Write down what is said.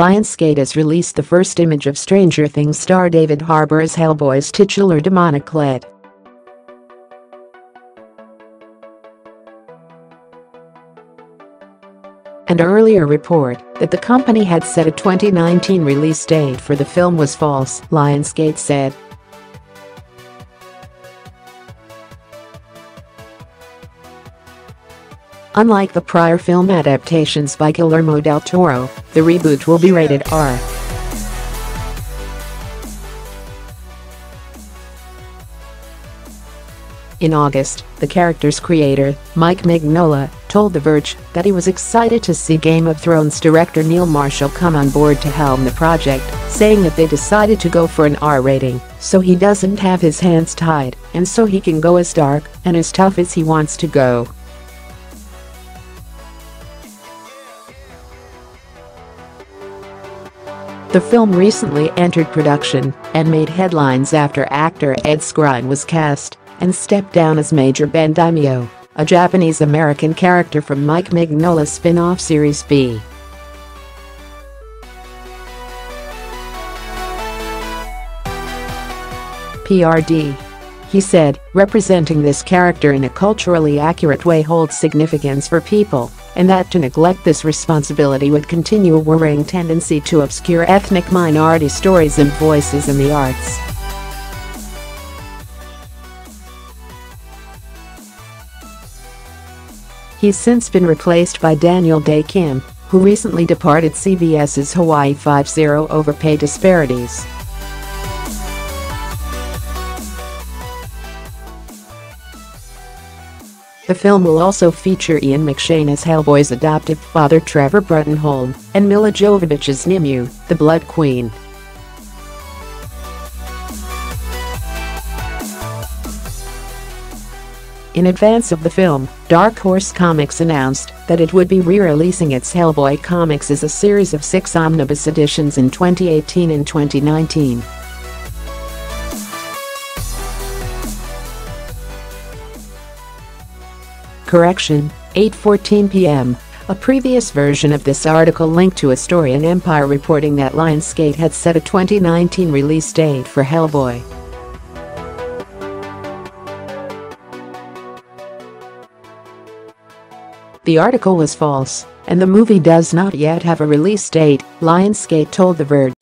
Lionsgate has released the first image of Stranger Things star David Harbour as Hellboy's titular demonic lead. An earlier report that the company had set a 2019 release date for the film was false, Lionsgate said. Unlike the prior film adaptations by Guillermo del Toro, the reboot will be rated R. In August, the character's creator, Mike Mignola, told The Verge that he was excited to see Game of Thrones director Neil Marshall come on board to helm the project, saying that they decided to go for an R rating, so he doesn't have his hands tied, and so he can go as dark and as tough as he wants to go. The film recently entered production and made headlines after actor Ed Skrein was cast and stepped down as Major Ben Daimyo, a Japanese-American character from Mike Mignola's spin-off series B.P.R.D. He said, "Representing this character in a culturally accurate way holds significance for people, and that to neglect this responsibility would continue a worrying tendency to obscure ethnic minority stories and voices in the arts." He's since been replaced by Daniel Dae Kim, who recently departed CBS's Hawaii Five-0 over pay disparities. The film will also feature Ian McShane as Hellboy's adoptive father Trevor Bruttenholm and Milla Jovovich as Nimue, the Blood Queen. In advance of the film, Dark Horse Comics announced that it would be re-releasing its Hellboy comics as a series of 6 omnibus editions in 2018 and 2019. Correction, 8:14 p.m. A previous version of this article linked to a story in Empire reporting that Lionsgate had set a 2019 release date for Hellboy. The article was false, and the movie does not yet have a release date, Lionsgate told The Verge.